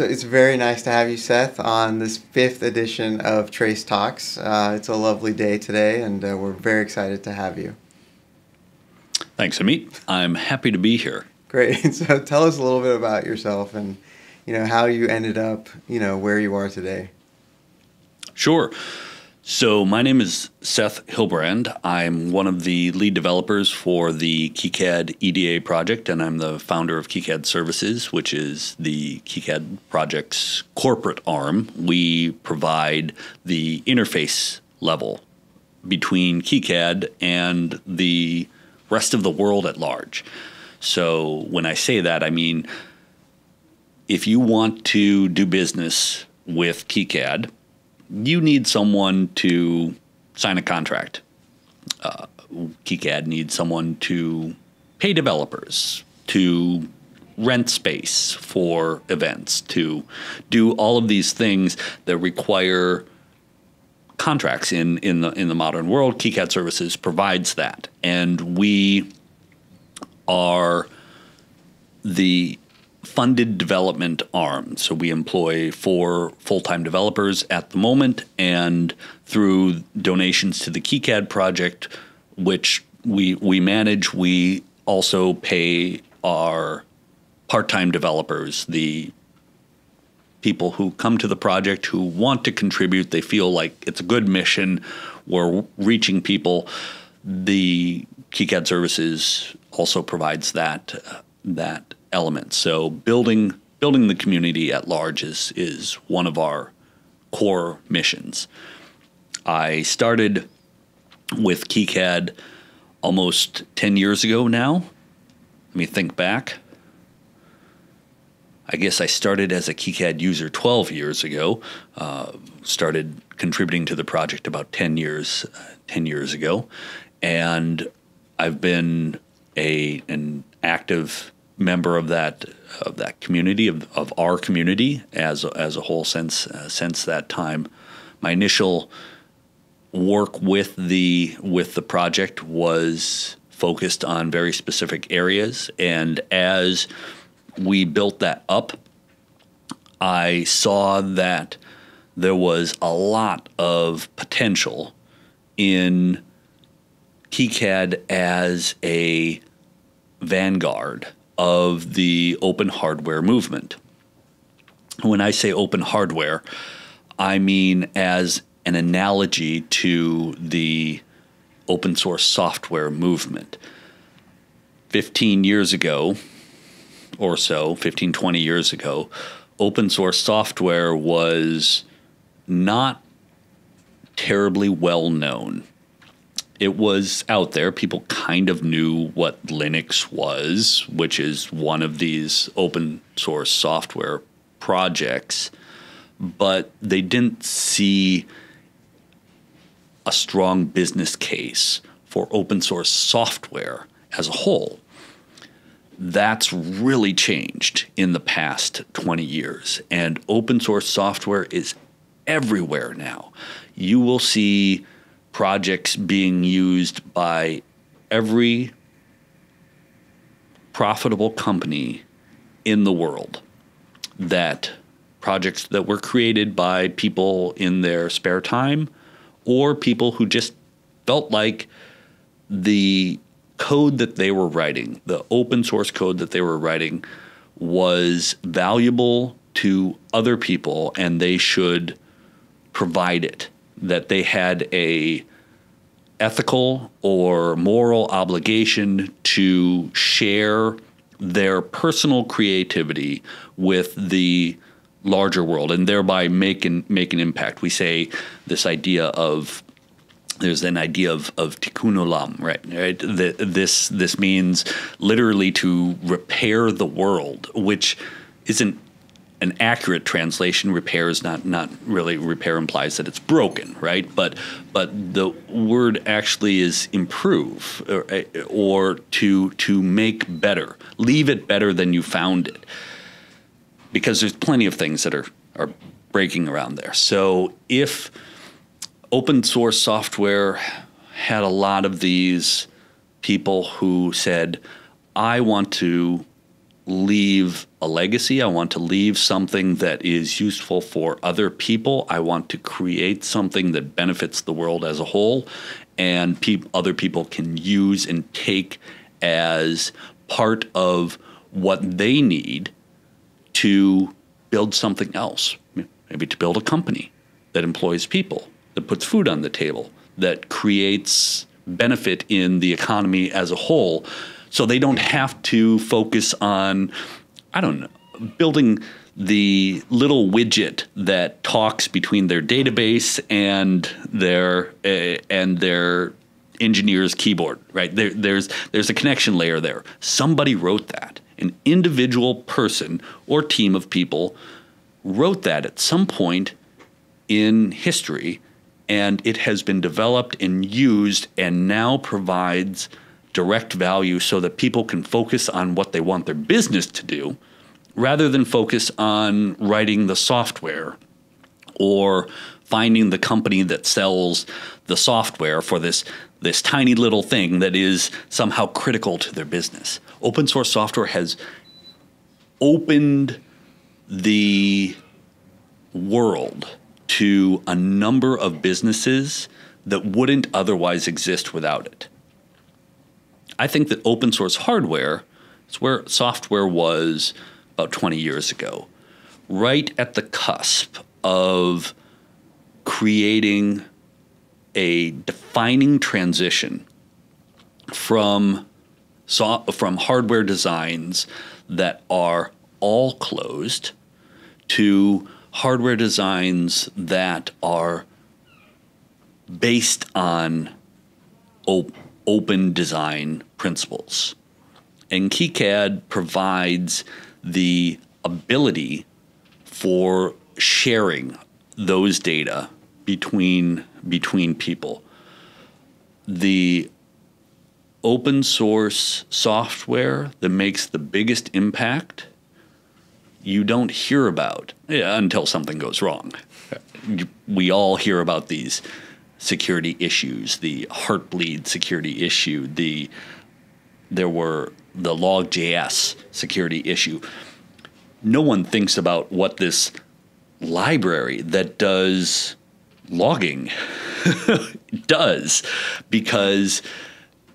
So it's very nice to have you, Seth, on this 5th edition of Trace Talks. It's a lovely day today, and we're very excited to have you. Thanks, Amit. I'm happy to be here. Great. So tell us a little bit about yourself and, how you ended up, where you are today. Sure. So my name is Seth Hillbrand. I'm one of the lead developers for the KiCad EDA project, and I'm the founder of KiCad Services, which is the KiCad project's corporate arm. We provide the interface level between KiCad and the rest of the world at large. So when I say that, I mean, if you want to do business with KiCad, you need someone to sign a contract. KiCad needs someone to pay developers, to rent space for events, to do all of these things that require contracts in the modern world. KiCad Services provides that, and we are the funded development arm. So we employ 4 full-time developers at the moment, and through donations to the KiCad project, which we manage, we also pay our part-time developers, the people who come to the project who want to contribute. They feel like it's a good mission. We're reaching people. The KiCad Services also provides that element. So building the community at large is one of our core missions. I started with KiCad almost 10 years ago now. Let me think back. I guess I started as a KiCad user 12 years ago, started contributing to the project about 10 years ago, and I've been an active member of that community, of our community as a whole since that time. My initial work with the project was focused on very specific areas, and as we built that up, I saw that there was a lot of potential in KiCad as a vanguard of the open hardware movement. When I say open hardware, I mean as an analogy to the open source software movement. 15 years ago or so, 15, 20 years ago, open source software was not terribly well known. It was out there. People kind of knew what Linux was, which is one of these open source software projects, but they didn't see a strong business case for open source software as a whole. That's really changed in the past 20 years, and open source software is everywhere now. You will see projects being used by every profitable company in the world. That projects that were created by people in their spare time, or people who just felt like the code that they were writing, the open source code that they were writing, was valuable to other people and they should provide it. That they had a ethical or moral obligation to share their personal creativity with the larger world and thereby make an impact. We say this idea of, there's an idea of tikkun olam, right? This means literally to repair the world, which isn't an accurate translation. Repair is not really, repair implies that it's broken, right? But the word actually is improve, or to make better, leave it better than you found it, because there's plenty of things that are breaking around there. So if open source software had a lot of these people who said, I want to leave a legacy. I want to leave something that is useful for other people. I want to create something that benefits the world as a whole and other people can use and take as part of what they need to build something else. Maybe to build a company that employs people, that puts food on the table, that creates benefit in the economy as a whole. So they don't have to focus on, I don't know, building the little widget that talks between their database and their engineer's keyboard, right? There's a connection layer there. Somebody wrote that. An individual person or team of people wrote that at some point in history, and it has been developed and used and now provides direct value so that people can focus on what they want their business to do rather than focus on writing the software or finding the company that sells the software for this tiny little thing that is somehow critical to their business. Open source software has opened the world to a number of businesses that wouldn't otherwise exist without it. I think that open source hardware is where software was about 20 years ago, right at the cusp of creating a defining transition from hardware designs that are all closed to hardware designs that are based on open design principles. And KiCad provides the ability for sharing those data between people. The open source software that makes the biggest impact, you don't hear about until something goes wrong. We all hear about these security issues, the Heartbleed security issue, there were the Log.js security issue. No one thinks about what this library that does logging does, because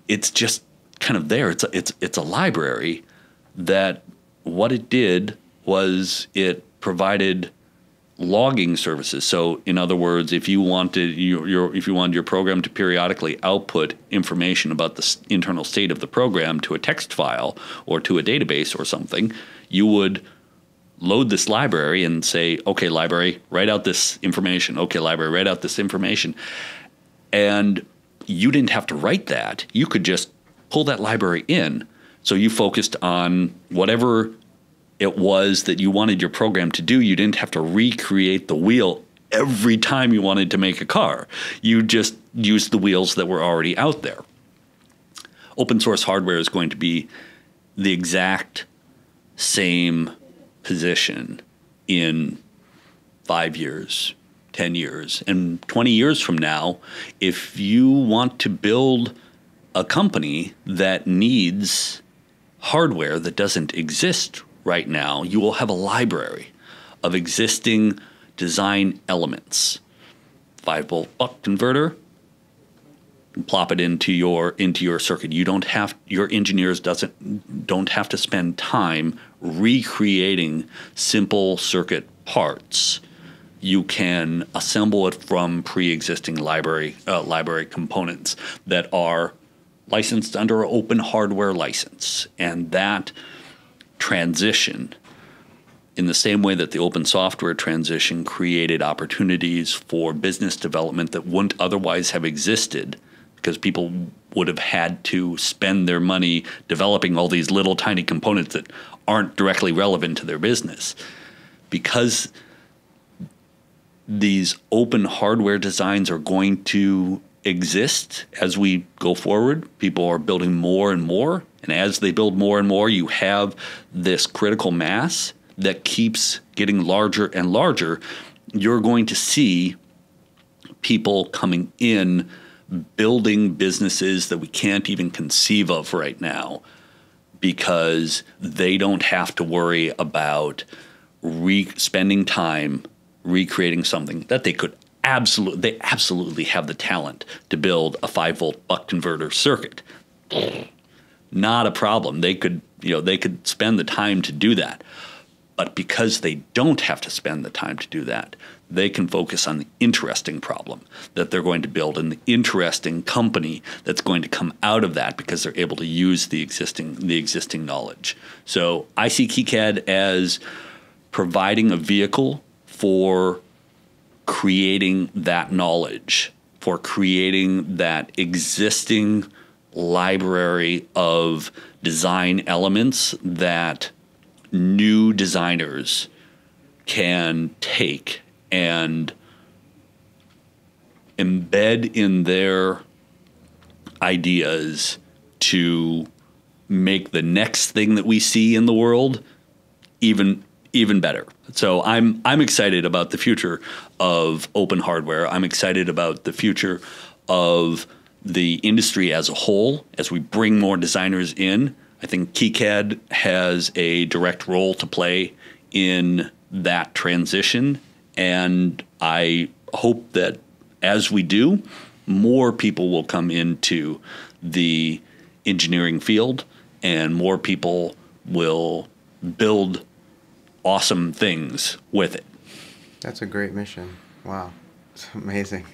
it's just kind of there. It's a library that what it did was it provided logging services. So in other words, if you wanted your program to periodically output information about the internal state of the program to a text file or to a database or something, you would load this library and say, okay, library, write out this information. Okay, library, write out this information. And you didn't have to write that. You could just pull that library in. So you focused on whatever it was that you wanted your program to do. You didn't have to recreate the wheel every time you wanted to make a car. You just used the wheels that were already out there. Open source hardware is going to be the exact same position in 5 years, 10 years, and 20 years from now. If you want to build a company that needs hardware that doesn't exist right now, you will have a library of existing design elements. 5-volt buck converter, plop it into your circuit. You don't have, your engineers don't have to spend time recreating simple circuit parts. You can assemble it from pre-existing library components that are licensed under an open hardware license. And that transition, in the same way that the open software transition created opportunities for business development that wouldn't otherwise have existed, because people would have had to spend their money developing all these little tiny components that aren't directly relevant to their business. Because these open hardware designs are going to exist as we go forward, people are building more and more. And as they build more and more, you have this critical mass that keeps getting larger and larger. You're going to see people coming in, building businesses that we can't even conceive of right now, because they don't have to worry about spending time recreating something that they could absolutely have the talent to build a 5-volt buck converter circuit. Not a problem. They could, you know, they could spend the time to do that. But because they don't have to spend the time to do that, they can focus on the interesting problem that they're going to build and the interesting company that's going to come out of that, because they're able to use the existing knowledge. So I see KiCad as providing a vehicle for creating that knowledge, for creating that existing library of design elements that new designers can take and embed in their ideas to make the next thing that we see in the world even better. So I'm excited about the future of open hardware. I'm excited about the future of the industry as a whole. As we bring more designers in, I think KiCad has a direct role to play in that transition. And I hope that as we do, more people will come into the engineering field and more people will build awesome things with it. That's a great mission. Wow. It's amazing.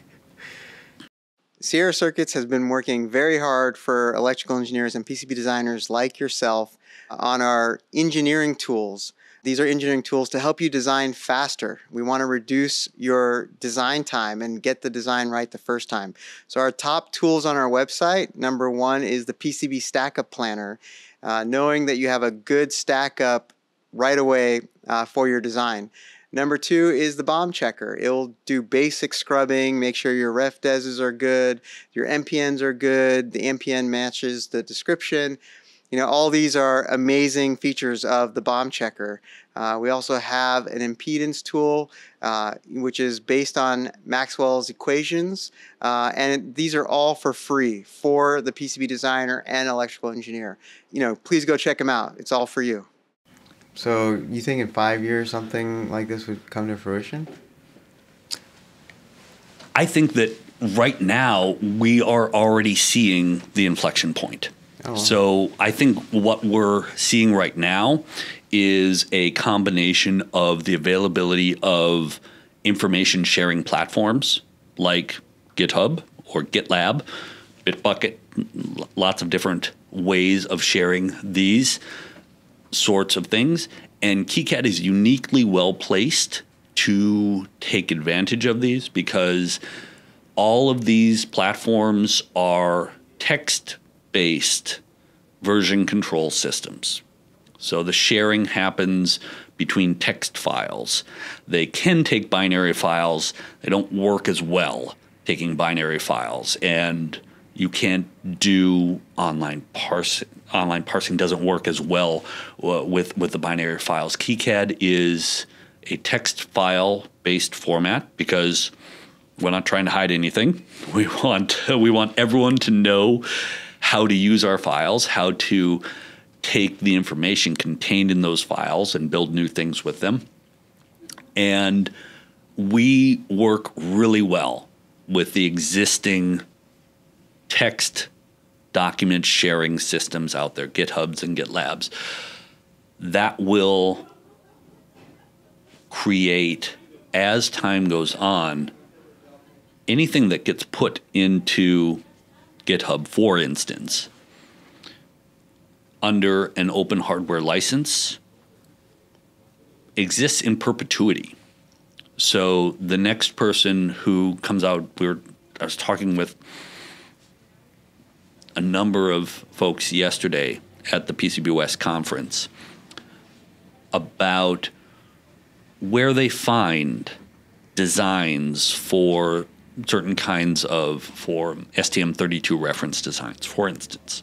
Sierra Circuits has been working very hard for electrical engineers and PCB designers like yourself on our engineering tools. These are engineering tools to help you design faster. We want to reduce your design time and get the design right the first time. So our top tools on our website, #1 is the PCB Stack-Up Planner. Knowing that you have a good stack-up right away for your design. #2 is the bomb checker. It'll do basic scrubbing, make sure your ref deses are good, your MPNs are good, the MPN matches the description. You know, all these are amazing features of the bomb checker. We also have an impedance tool, which is based on Maxwell's equations. And these are all for free for the PCB designer and electrical engineer. You know, please go check them out. It's all for you. So you think in 5 years something like this would come to fruition? I think that right now we are already seeing the inflection point. Oh. So I think what we're seeing right now is a combination of the availability of information sharing platforms like GitHub or GitLab, Bitbucket, lots of different ways of sharing these sorts of things. And KiCad is uniquely well placed to take advantage of these, because all of these platforms are text-based version control systems. So the sharing happens between text files. They can take binary files. They don't work as well taking binary files, and you can't do online parsing. Online parsing doesn't work as well with the binary files. KiCad is a text file-based format because we're not trying to hide anything. We want everyone to know how to use our files, how to take the information contained in those files and build new things with them. And we work really well with the existing text document sharing systems out there, GitHubs and GitLabs, that will create, as time goes on, anything that gets put into GitHub, for instance, under an open hardware license, exists in perpetuity. So the next person who comes out, I was talking with a number of folks yesterday at the PCB West conference about where they find designs for certain kinds of, for STM32 reference designs, for instance.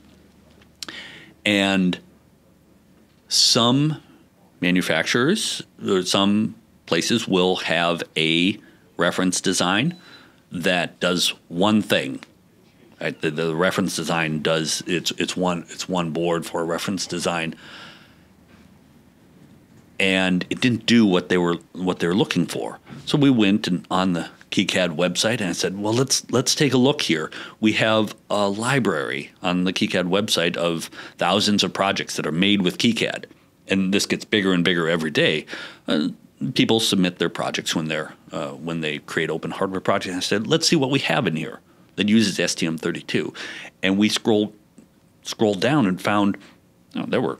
And some manufacturers or some places will have a reference design that does one thing Right? The reference design does it's one board for a reference design, and it didn't do what they were looking for. So we went and on the KiCad website, and I said, well, let's take a look here. We have a library on the KiCad website of thousands of projects that are made with KiCad, and this gets bigger and bigger every day. People submit their projects when they create open hardware projects. And I said, let's see what we have in here that uses STM32, and we scrolled down and found there were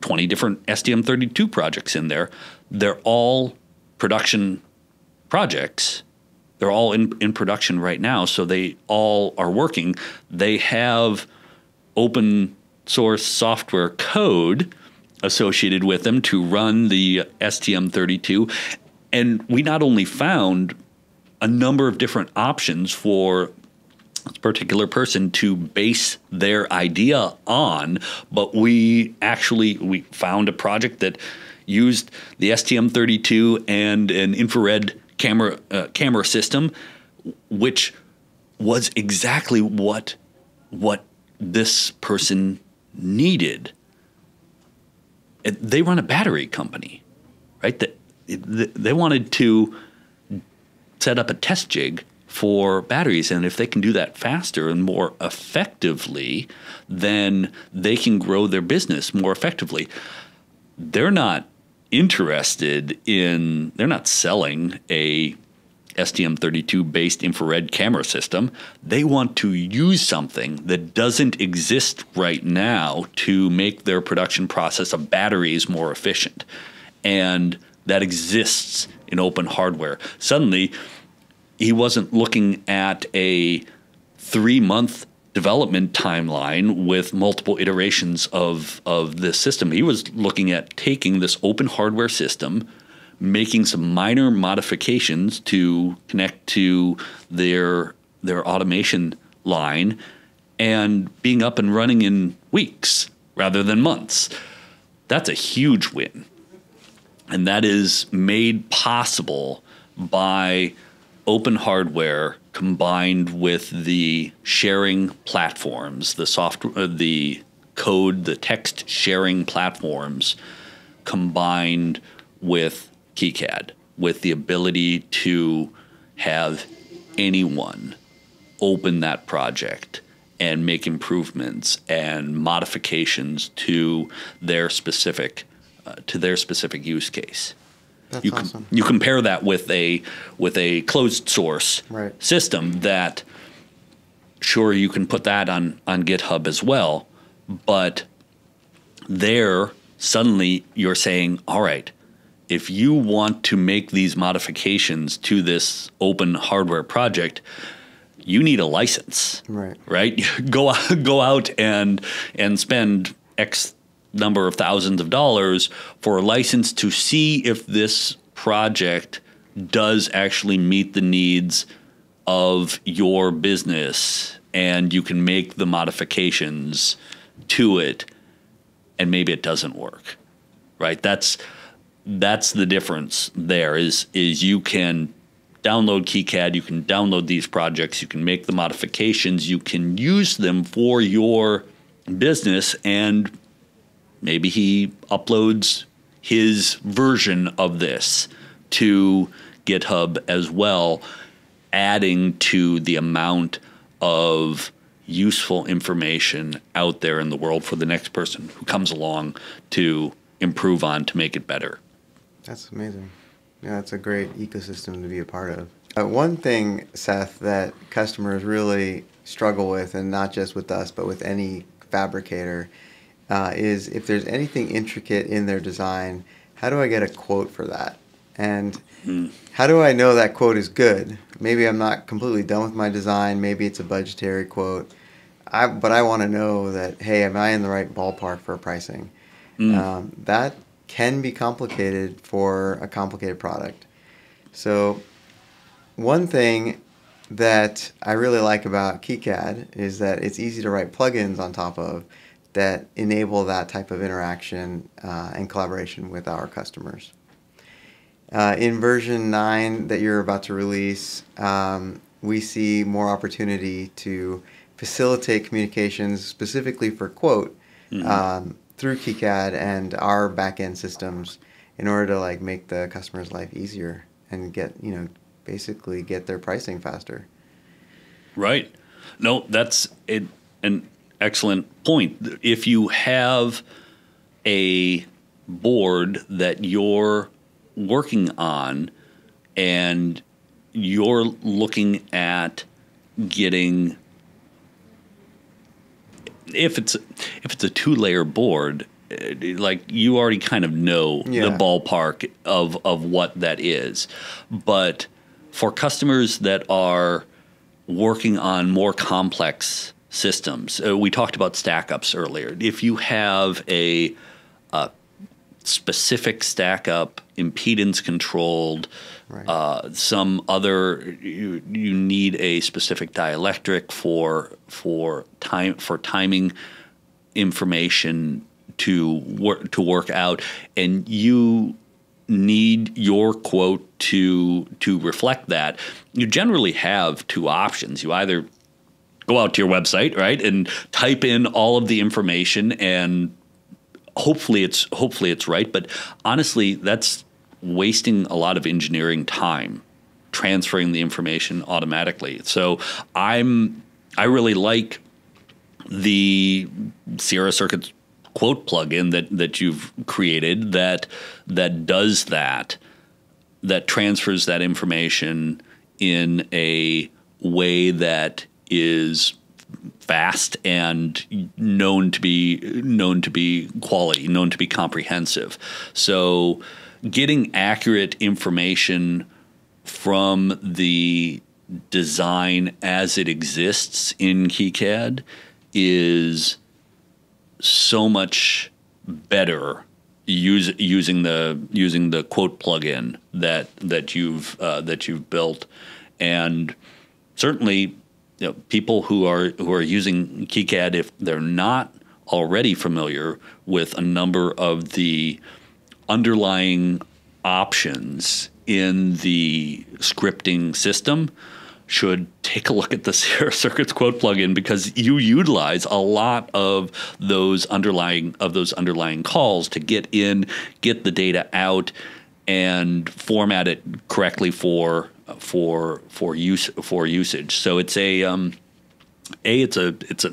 20 different STM32 projects in there. They're all production projects. They're all in production right now, so they all are working. They have open source software code associated with them to run the STM32. And we not only found a number of different options for a particular person to base their idea on, but we found a project that used the STM32 and an infrared camera system, which was exactly what this person needed. They run a battery company, right? They wanted to set up a test jig for batteries, and if they can do that faster and more effectively, then they can grow their business more effectively. They're not interested in, they're not selling a STM32 based infrared camera system. They want to use something that doesn't exist right now to make their production process of batteries more efficient. And that exists in open hardware. Suddenly, he wasn't looking at a 3-month development timeline with multiple iterations of this system. He was looking at taking this open hardware system, making some minor modifications to connect to their automation line, and being up and running in weeks rather than months. That's a huge win. And that is made possible by open hardware combined with the sharing platforms, the software, the code, the text sharing platforms combined with KiCad, with the ability to have anyone open that project and make improvements and modifications to their specific use case. That's awesome. You compare that with a closed source system that, sure, you can put that on GitHub as well, but there suddenly you're saying, all right, if you want to make these modifications to this open hardware project, you need a license, right? Go out and spend X number of thousands of dollars for a license to see if this project does actually meet the needs of your business, and you can make the modifications to it, and maybe it doesn't work, right? That's the difference there is you can download KiCad, you can download these projects, you can make the modifications, you can use them for your business, and maybe he uploads his version of this to GitHub as well, adding to the amount of useful information out there in the world for the next person who comes along to improve on, to make it better. That's amazing. Yeah, that's a great ecosystem to be a part of. One thing, Seth, that customers really struggle with, and not just with us, but with any fabricator, is if there's anything intricate in their design, how do I get a quote for that? And how do I know that quote is good? Maybe I'm not completely done with my design. Maybe it's a budgetary quote. But I want to know that, hey, am I in the right ballpark for pricing? That can be complicated for a complicated product. So one thing that I really like about KiCad is that it's easy to write plugins on top of that enable that type of interaction and collaboration with our customers. In version 9 that you're about to release, we see more opportunity to facilitate communications specifically for quote through KiCad and our backend systems in order to like make the customer's life easier and get, you know, basically get their pricing faster. Right. No, that's an excellent point. If you have a board that you're working on and you're looking at getting, if it's a two-layer board, like you already kind of know the ballpark of what that is. But for customers that are working on more complex systems, we talked about stack-ups earlier. If you have a specific stack-up, impedance-controlled, some other, you need a specific dielectric for timing information to work out, and you need your quote to reflect that. You generally have two options. You either go out to your website, right, and type in all of the information, and hopefully it's right. But honestly, that's wasting a lot of engineering time transferring the information automatically. So I really like the Sierra Circuits quote plugin that you've created that does that transfers that information in a way that is fast and known to be quality, known to be comprehensive. So getting accurate information from the design as it exists in KiCad is so much better using the quote plugin that you've built. And certainly, you know, people who are using KiCad, if they're not already familiar with a number of the underlying options in the scripting system, should take a look at the Sierra Circuits quote plugin, because you utilize a lot of those underlying calls to get in, get the data out, and format it correctly for usage. So it's an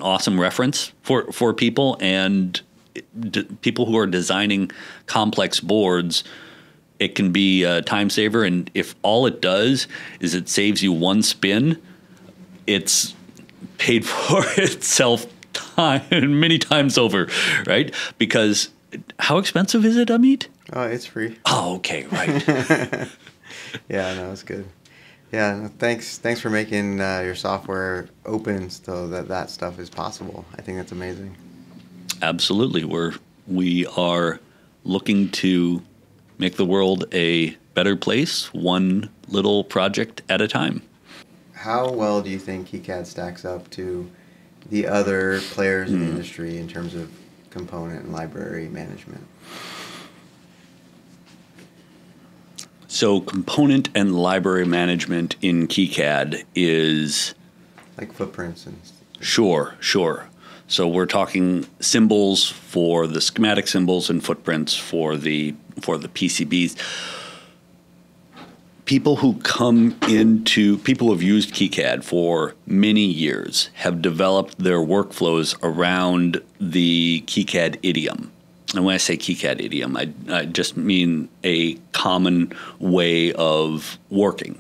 awesome reference for people, and people who are designing complex boards. It can be a time saver, and if all it does is it saves you one spin, it's paid for itself time many times over, right? Because how expensive is it, Amit? Oh, it's free. Oh, okay, right. Yeah, no, it's good. Yeah, thanks for making your software open so that stuff is possible. I think that's amazing. Absolutely, we are looking to make the world a better place, one little project at a time. How well do you think KiCad stacks up to the other players in the industry in terms of component and library management? So component and library management in KiCad is... like footprints and... Sure. So we're talking symbols for the schematic symbols and footprints for the PCBs. People who've used KiCad for many years have developed their workflows around the KiCad idiom. And when I say KiCad idiom, I just mean a common way of working.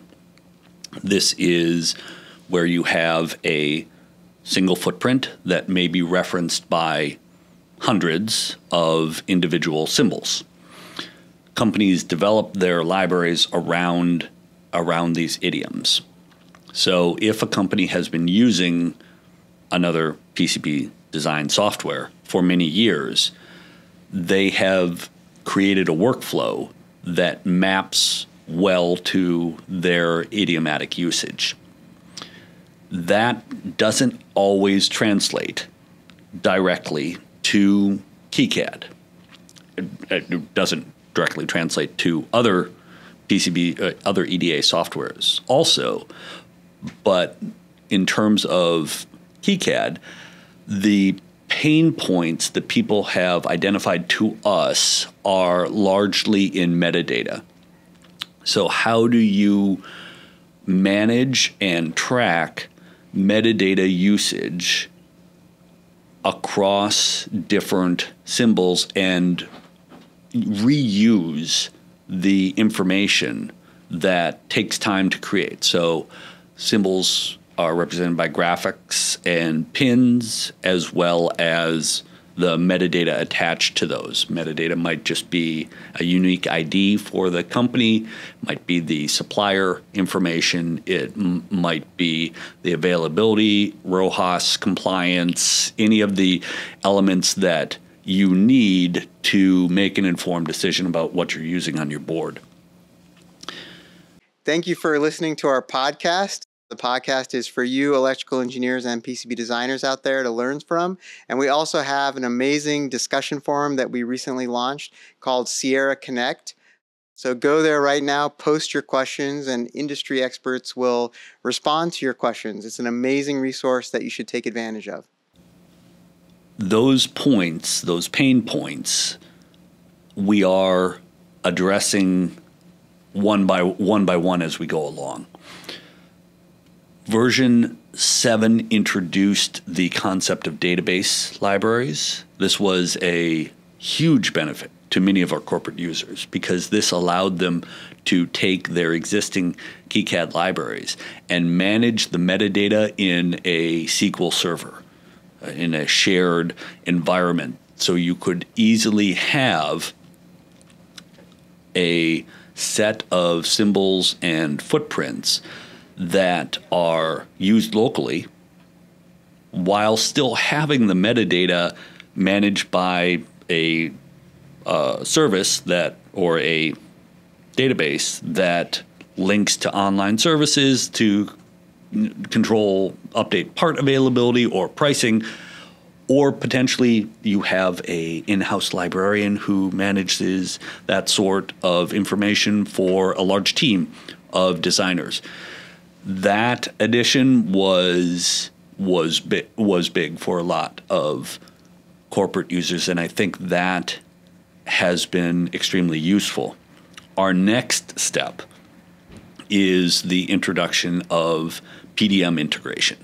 This is where you have a single footprint that may be referenced by hundreds of individual symbols. Companies develop their libraries around these idioms. So if a company has been using another PCB design software for many years, they have created a workflow that maps well to their idiomatic usage. That doesn't always translate directly to KiCad. It doesn't directly translate to other PCB, other EDA softwares also. But in terms of KiCad, the pain points that people have identified to us are largely in metadata. So how do you manage and track metadata usage across different symbols and reuse the information that takes time to create? So symbols are represented by graphics and pins, as well as the metadata attached to those. Metadata might just be a unique ID for the company, might be the supplier information, it might be the availability, RoHS compliance, any of the elements that you need to make an informed decision about what you're using on your board. Thank you for listening to our podcast. The podcast is for you electrical engineers and PCB designers out there to learn from. And we also have an amazing discussion forum that we recently launched called Sierra Connect. So go there right now, post your questions, and industry experts will respond to your questions. It's an amazing resource that you should take advantage of. Those points, those pain points, we are addressing one by one as we go along. Version 7 introduced the concept of database libraries. This was a huge benefit to many of our corporate users because this allowed them to take their existing KiCad libraries and manage the metadata in a SQL server, in a shared environment. So you could easily have a set of symbols and footprints that are used locally while still having the metadata managed by a service that, or a database that links to online services to control update part availability or pricing, or potentially you have a in-house librarian who manages that sort of information for a large team of designers. That addition was big for a lot of corporate users, and I think that has been extremely useful. Our next step is the introduction of PDM integration.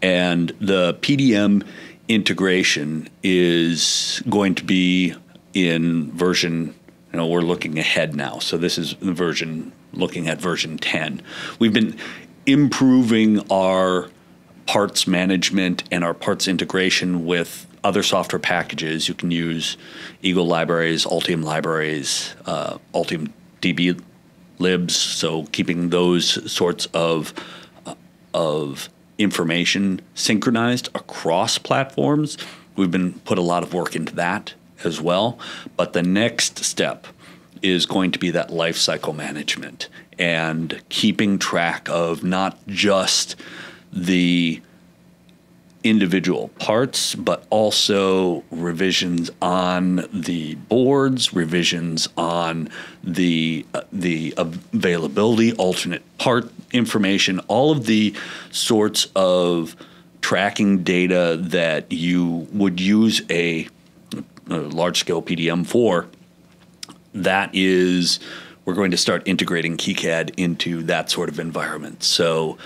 And the PDM integration is going to be in version, you know, we're looking ahead now. So this is the version, looking at version 10. We've been improving our parts management and our parts integration with other software packages. You can use Eagle libraries, Altium DB libs, so keeping those sorts of information synchronized across platforms. We've been put a lot of work into that as well. But the next step is going to be that lifecycle management and keeping track of not just the individual parts, but also revisions on the boards, revisions on the availability, alternate part information, all of the sorts of tracking data that you would use a large-scale PDM for. That is, we're going to start integrating KiCad into that sort of environment. So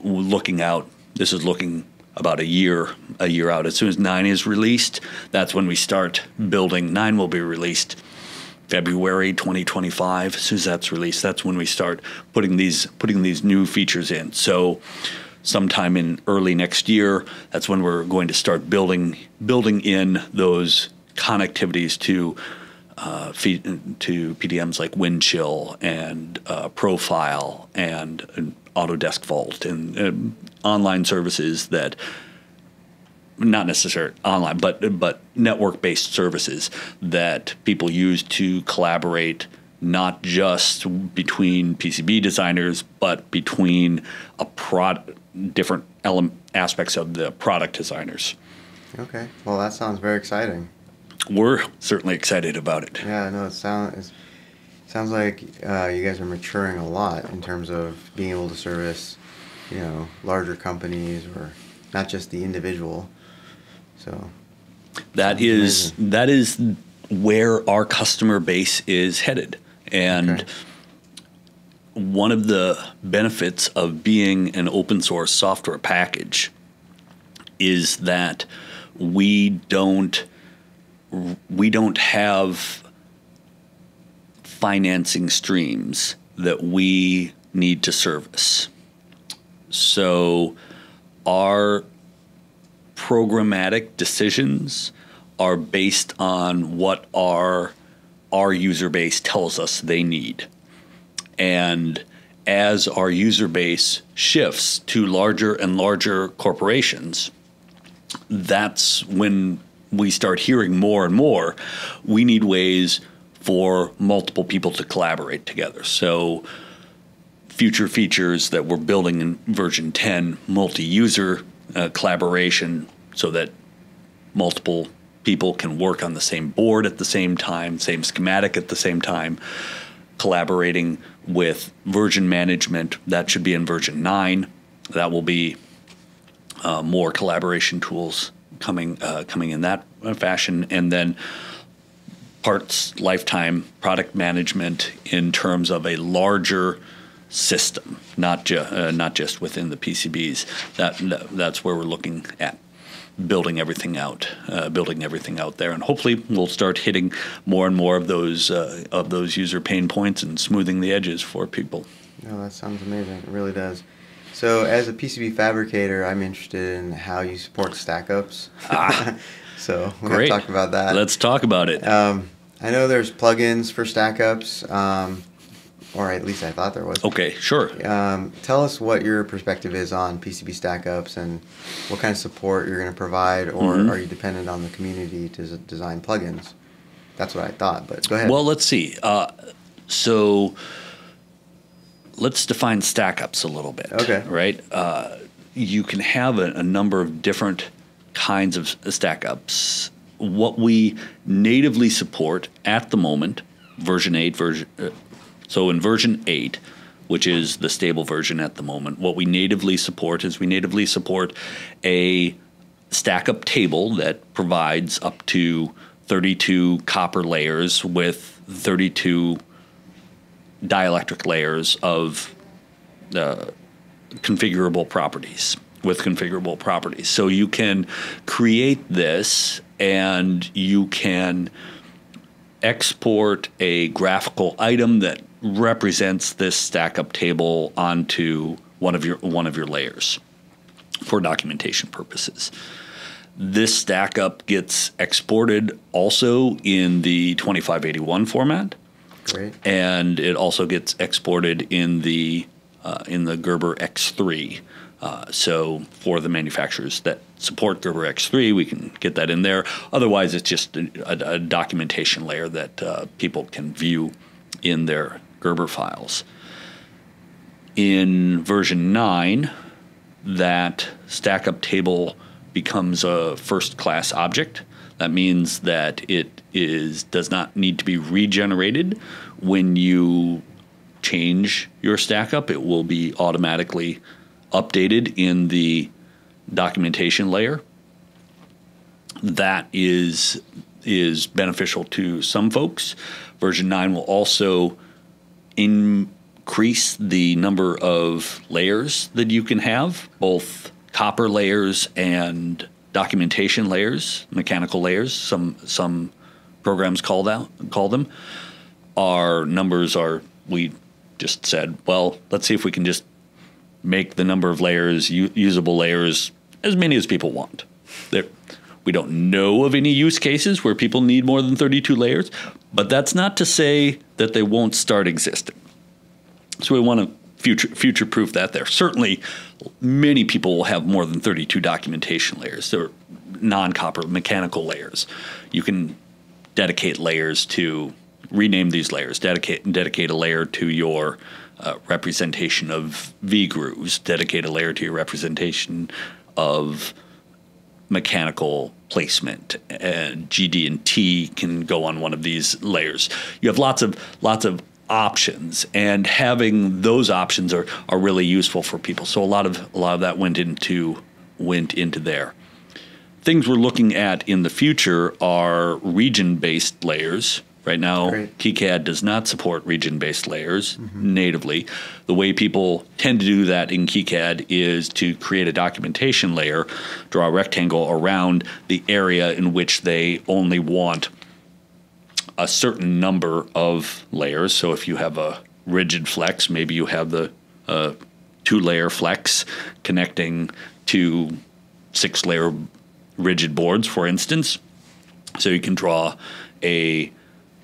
looking out, this is looking about a year out. As soon as 9 is released, that's when we start building. 9 will be released February 2025. As soon as that's released, that's when we start putting these new features in. So sometime in early next year, that's when we're going to start building in those connectivities to PDMs like Windchill and Profile and Autodesk Vault and online services that, not necessarily online, but network-based services that people use to collaborate not just between PCB designers, but between different aspects of the product designers. Okay. Well, that sounds very exciting. We're certainly excited about it. Yeah, no, it sounds like you guys are maturing a lot in terms of being able to service, you know, larger companies or not just the individual. So that is where our customer base is headed. And okay. One of the benefits of being an open source software package is that we don't have financing streams that we need to service. So our programmatic decisions are based on what our user base tells us they need. And as our user base shifts to larger and larger corporations, that's when we start hearing more and more, we need ways for multiple people to collaborate together. So future features that we're building in version 10, multi-user collaboration, so that multiple people can work on the same board at the same time, same schematic at the same time, collaborating with version management. That should be in version 9. That will be more collaboration tools coming in that fashion. And then parts lifetime product management in terms of a larger system, not just within the PCBs. That's where we're looking at building everything out there, and hopefully we'll start hitting more and more of those user pain points and smoothing the edges for people. Oh, that sounds amazing. It really does. So as a PCB fabricator, I'm interested in how you support stack-ups. So we're going to talk about that. Let's talk about it. I know there's plugins for stack-ups, or at least I thought there was. Okay, sure. Tell us what your perspective is on PCB stack-ups and what kind of support you're going to provide, or are you dependent on the community to design plugins? That's what I thought, but go ahead. Well, let's see. So let's define stack-ups a little bit. Okay. Right? You can have a number of different kinds of stack-ups. What we natively support at the moment, version 8, so in version 8, which is the stable version at the moment, what we natively support is we natively support a stack-up table that provides up to 32 copper layers with 32 dielectric layers of configurable properties, with configurable properties. So you can create this and you can export a graphical item that represents this stack-up table onto one of your layers for documentation purposes. This stack-up gets exported also in the 2581 format, great, and it also gets exported in the Gerber X3. So for the manufacturers that support Gerber X3, we can get that in there. Otherwise, it's just a documentation layer that people can view in their Gerber files. In version 9, that stack-up table becomes a first-class object. That means that it does not need to be regenerated. When you change your stack-up, it will be automatically updated in the documentation layer. That is beneficial to some folks. Version 9 will also increase the number of layers that you can have, both copper layers and documentation layers, mechanical layers. Some programs call them. Our numbers are, we just said, well, let's see if we can just make the number of layers, usable layers, as many as people want. We don't know of any use cases where people need more than 32 layers, but that's not to say that they won't start existing. So we want to future-proof that there. Certainly, many people will have more than 32 documentation layers. They're non-copper mechanical layers. You can dedicate layers to, rename these layers, dedicate a layer to your representation of V-grooves, dedicate a layer to your representation of mechanical placement. GD and T can go on one of these layers. You have lots of options, and having those options are really useful for people. So a lot of that went into went into there. Things we're looking at in the future are region-based layers. Right now, KiCad does not support region-based layers natively. The way people tend to do that in KiCad is to create a documentation layer, draw a rectangle around the area in which they only want a certain number of layers. So if you have a rigid flex, maybe you have the two-layer flex connecting to six-layer rigid boards, for instance. So you can draw a...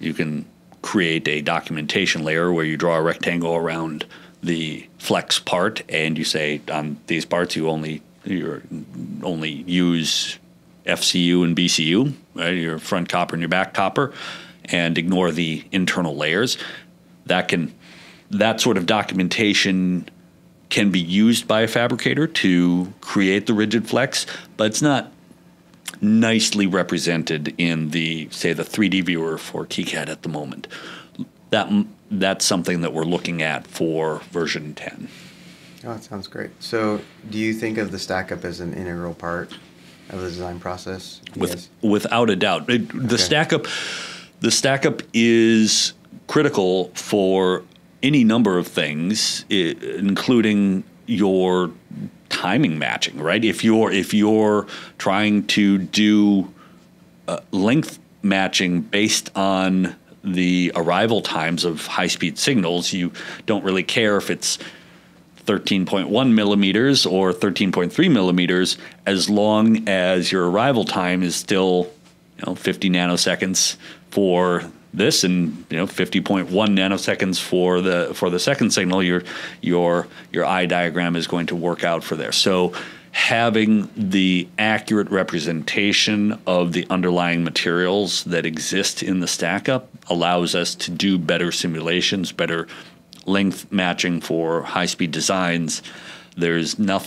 You can create a documentation layer where you draw a rectangle around the flex part, and you say on these parts you only use FCU and BCU, right? Your front copper and your back copper, and ignore the internal layers. That sort of documentation can be used by a fabricator to create the rigid flex, but it's not nicely represented in the, say, the 3D viewer for KiCad at the moment. That's something that we're looking at for version 10. Oh, that sounds great. So do you think of the stack up as an integral part of the design process? Without a doubt. The stack up is critical for any number of things, including your timing matching, right? If you're trying to do length matching based on the arrival times of high-speed signals, you don't really care if it's 13.1 millimeters or 13.3 millimeters, as long as your arrival time is still, 50 nanoseconds for this and 50.1 nanoseconds for the second signal, your eye diagram is going to work out for there. So having the accurate representation of the underlying materials that exist in the stack up allows us to do better simulations, better length matching for high-speed designs. There's no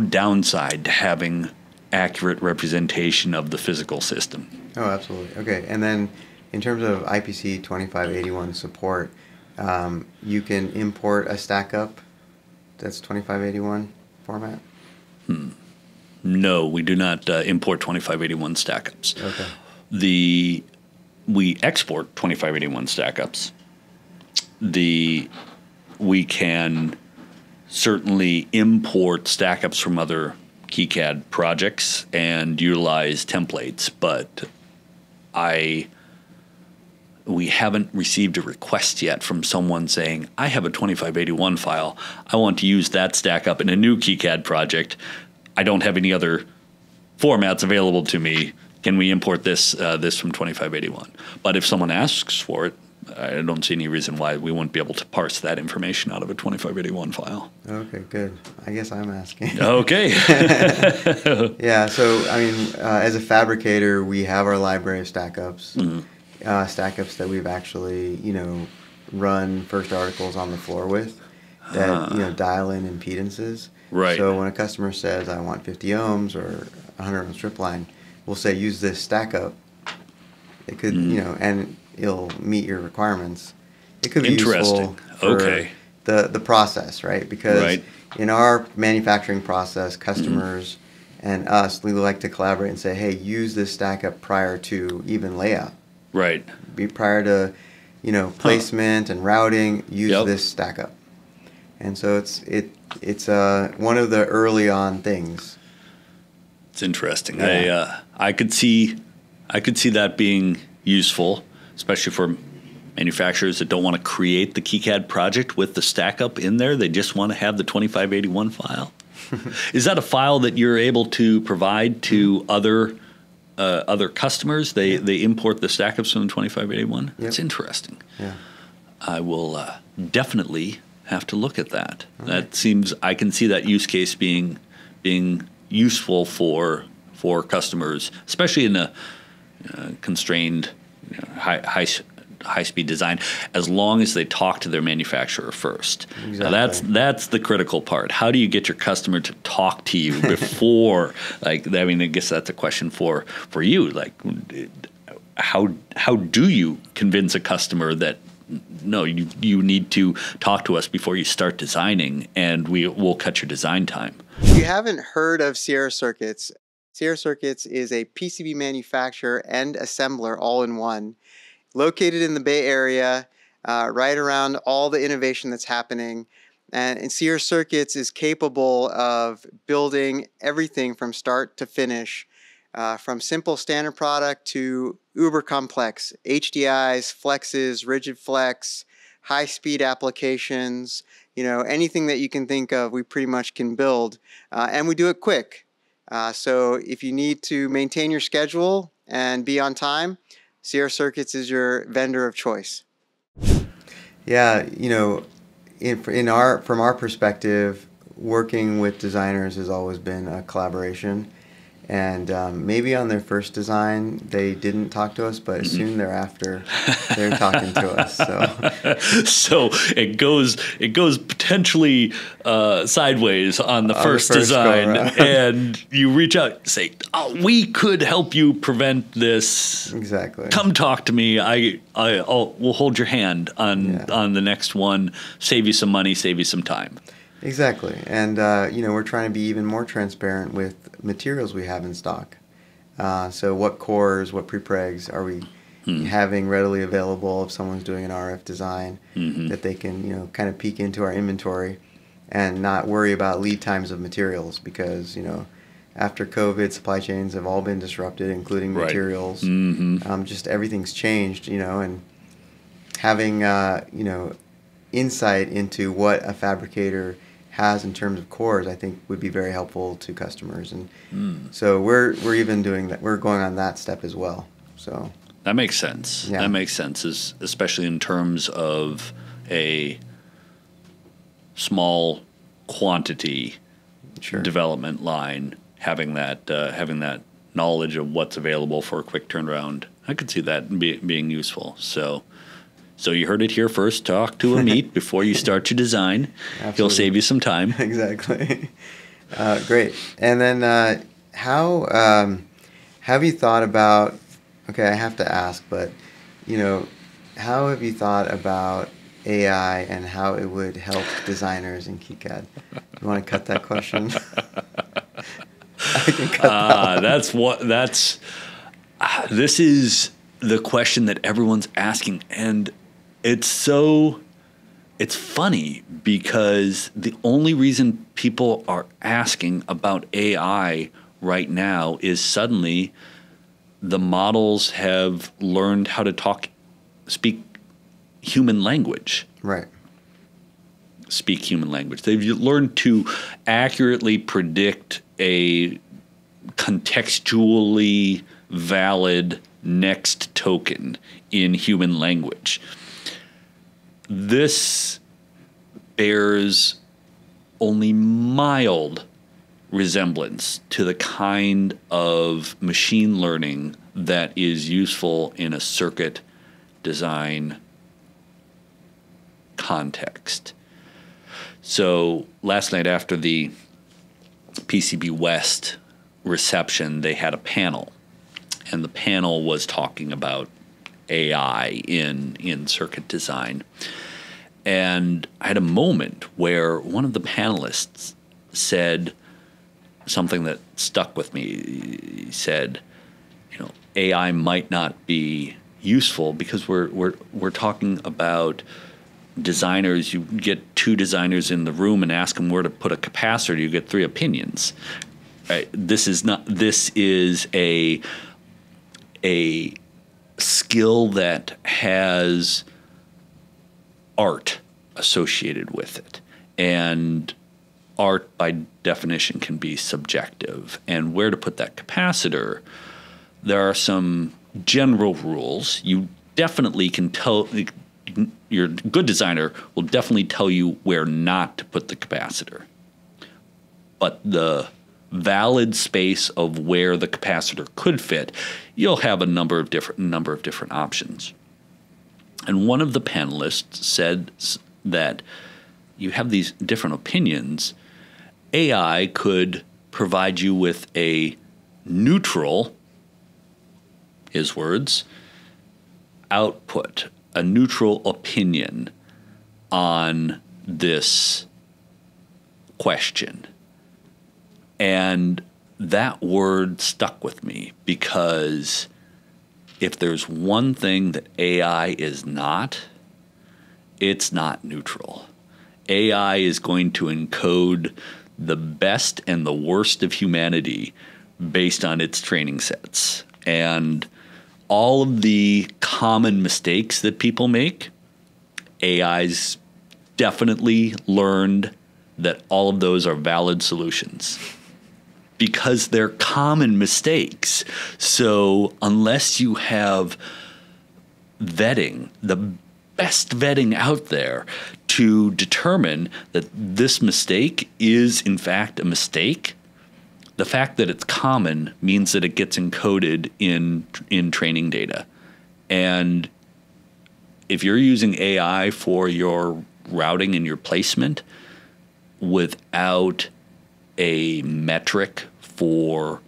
downside to having accurate representation of the physical system. Oh, absolutely. Okay, and then in terms of IPC 2581 support, you can import a stack up that's 2581 format? No, we do not import 2581 stack ups. Okay. We export 2581 stack ups. We can certainly import stack ups from other KiCad projects and utilize templates, but we haven't received a request yet from someone saying, I have a 2581 file. I want to use that stack up in a new KiCad project. I don't have any other formats available to me. Can we import this from 2581? But if someone asks for it, I don't see any reason why we wouldn't be able to parse that information out of a 2581 file. Okay, good. I guess I'm asking. Okay. Yeah, so, as a fabricator, we have our library of stack-ups, stack-ups that we've actually, run first articles on the floor with that, dial in impedances. Right. So when a customer says, I want 50 ohms or 100 ohm strip line, we'll say, use this stack-up. It could, and it'll meet your requirements. It could be useful for the process, right? Because in our manufacturing process, customers and us, we like to collaborate and say, hey, use this stack up prior to even layout. Right. Prior to, placement and routing, use this stack up. And so it's one of the early on things. It's interesting. Yeah. I could see that being useful, especially for manufacturers that don't want to create the KiCad project with the stack up in there. They just want to have the 2581 file. Is that a file that you're able to provide to other customers? They import the stack ups from the 2581? Yep. That's interesting. Yeah. I will definitely have to look at that. Okay. I can see that use case being useful for customers, especially in a constrained high-speed design, as long as they talk to their manufacturer first. Exactly. Now that's the critical part. How do you get your customer to talk to you before? I guess that's a question for you. How do you convince a customer that no, you need to talk to us before you start designing, and we will cut your design time. If you haven't heard of Sierra Circuits, Sierra Circuits is a PCB manufacturer and assembler all in one, located in the Bay Area, right around all the innovation that's happening. And Sierra Circuits is capable of building everything from start to finish, from simple standard product to uber complex, HDIs, flexes, rigid flex, high-speed applications, you know, anything that you can think of, we pretty much can build. And we do it quick. So if you need to maintain your schedule and be on time, Sierra Circuits is your vendor of choice. Yeah, you know, from our perspective, working with designers has always been a collaboration. And maybe on their first design, they didn't talk to us, but soon thereafter, they're talking to us. So it goes potentially sideways on the first design, and you reach out and say, "Oh, we could help you prevent this." Exactly. Come talk to me. We'll hold your hand on the next one. Save you some money. Save you some time. Exactly. And, you know, we're trying to be even more transparent with materials we have in stock. So what cores, what prepregs are we having readily available if someone's doing an RF design that they can, you know, kind of peek into our inventory and not worry about lead times of materials because, you know, after COVID, supply chains have all been disrupted, including materials. Just everything's changed, you know, and having, you know, insight into what a fabricator has in terms of cores, I think would be very helpful to customers, and so we're even doing that. We're going on that step as well. So that makes sense. Yeah. That makes sense, especially in terms of a small quantity development line. Having that knowledge of what's available for a quick turnaround, I could see that being useful. So you heard it here first. Talk to Amit before you start your design. He'll save you some time. Exactly. Great. And then how have you thought about, okay, I have to ask, but, you know, how have you thought about AI and how it would help designers in KiCad? You want to cut that question? I can cut that. This is the question that everyone's asking, and it's funny because the only reason people are asking about AI right now is suddenly the models have learned how to speak human language. Right. Speak human language. They've learned to accurately predict a contextually valid next token in human language. This bears only mild resemblance to the kind of machine learning that is useful in a circuit design context. So last night after the PCB West reception, they had a panel. And the panel was talking about AI in circuit design. And I had a moment where one of the panelists said something that stuck with me. He said, you know, AI might not be useful because we're talking about designers. You get two designers in the room and ask them where to put a capacitor, you get three opinions. Right? This is a skill that has art associated with it. And art, by definition, can be subjective. And where to put that capacitor, there are some general rules. You definitely can tell, your good designer will definitely tell you where not to put the capacitor. But the valid space of where the capacitor could fit, you'll have a number of different options. And one of the panelists said that you have these different opinions. AI could provide you with a neutral, his words, output, a neutral opinion on this question. And that word stuck with me, because if there's one thing that AI is not, it's not neutral. AI is going to encode the best and the worst of humanity based on its training sets. And all of the common mistakes that people make, AI's definitely learned that all of those are valid solutions because they're common mistakes. So unless you have vetting, the best vetting out there to determine that this mistake is in fact a mistake, the fact that it's common means that it gets encoded in training data. And if you're using AI for your routing and your placement without a metric for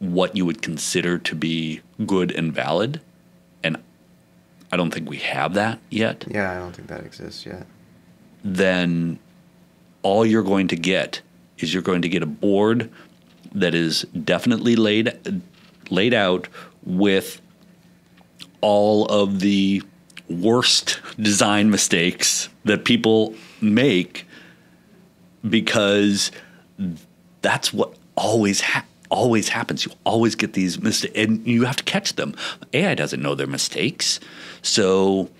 what you would consider to be good and valid, and I don't think we have that yet. Yeah, I don't think that exists yet. Then all you're going to get is you're going to get a board that is definitely laid out with all of the worst design mistakes that people make, because that's what always happens. You always get these mistakes, and you have to catch them. AI doesn't know their mistakes. So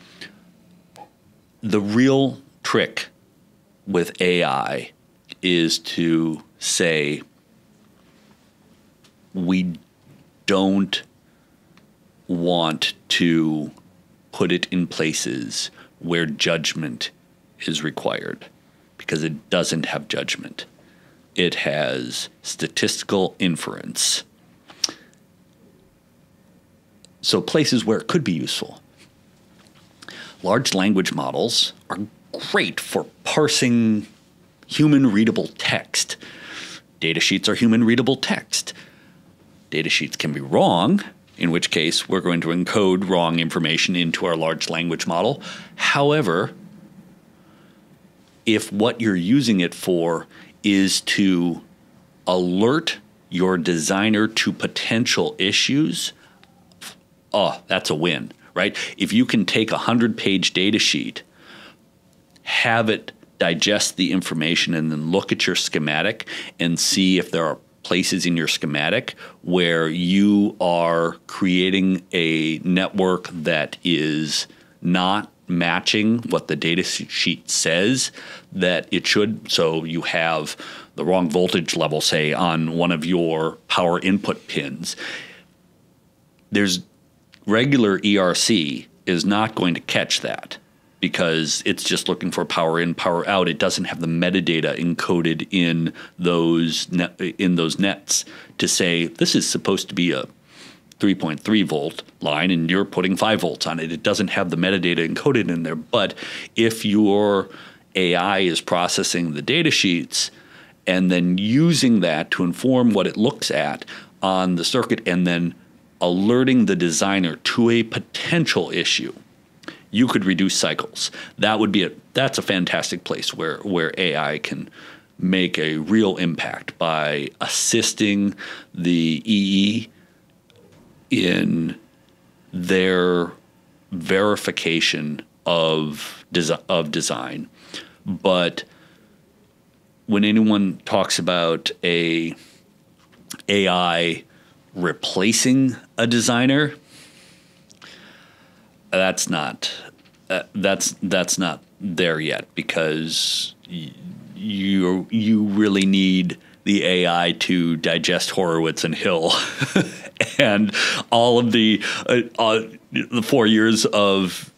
the real trick with AI is to say, we don't want to put it in places where judgment is required, because it doesn't have judgment. It has statistical inference. So places where it could be useful. Large language models are great for parsing human readable text. Data sheets are human readable text. Data sheets can be wrong, in which case we're going to encode wrong information into our large language model. However, if what you're using it for is to alert your designer to potential issues, oh, that's a win, right? If you can take a 100-page data sheet, have it digest the information, and then look at your schematic and see if there are places in your schematic where you are creating a network that is not matching what the data sheet says that it should. So you have the wrong voltage level, say, on one of your power input pins. There's regular ERC is not going to catch that, because it's just looking for power in, power out. It doesn't have the metadata encoded in those nets to say, this is supposed to be a 3.3 volt line and you're putting 5 volts on it. It doesn't have the metadata encoded in there. But if your AI is processing the data sheets and then using that to inform what it looks at on the circuit and then alerting the designer to a potential issue, you could reduce cycles. That would be that's a fantastic place where AI can make a real impact by assisting the EE in their verification of design. But when anyone talks about a AI replacing a designer, that's not there yet, because you really need the AI to digest Horowitz and Hill and all of the 4 years of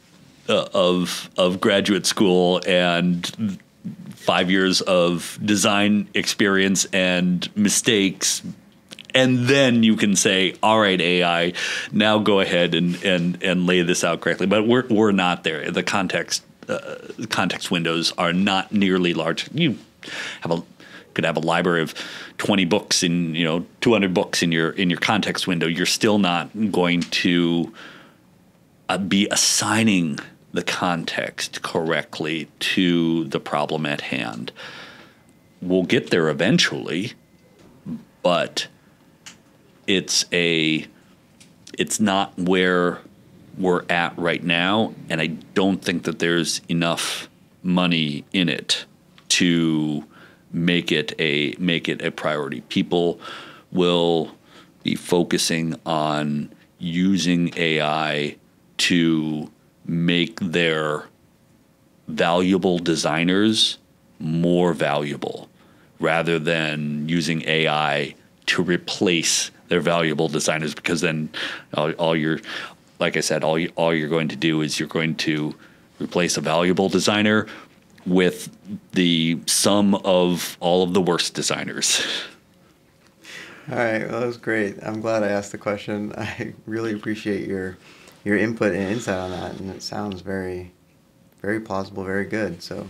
graduate school and 5 years of design experience and mistakes. And then you can say, all right, AI, now go ahead and lay this out correctly. But we're not there. The context windows are not nearly large. You could have a library of 20 books in, 200 books in your context window. You're still not going to be assigning the context correctly to the problem at hand. We'll get there eventually, but it's not where we're at right now, and I don't think that there's enough money in it to make it a priority. People will be focusing on using AI to make their valuable designers more valuable, rather than using AI to replace their valuable designers, because then all you're going to do is you're going to replace a valuable designer with the sum of all of the worst designers. All right, well, that was great. I'm glad I asked the question. I really appreciate your input and insight on that, and it sounds very, very plausible, very good. So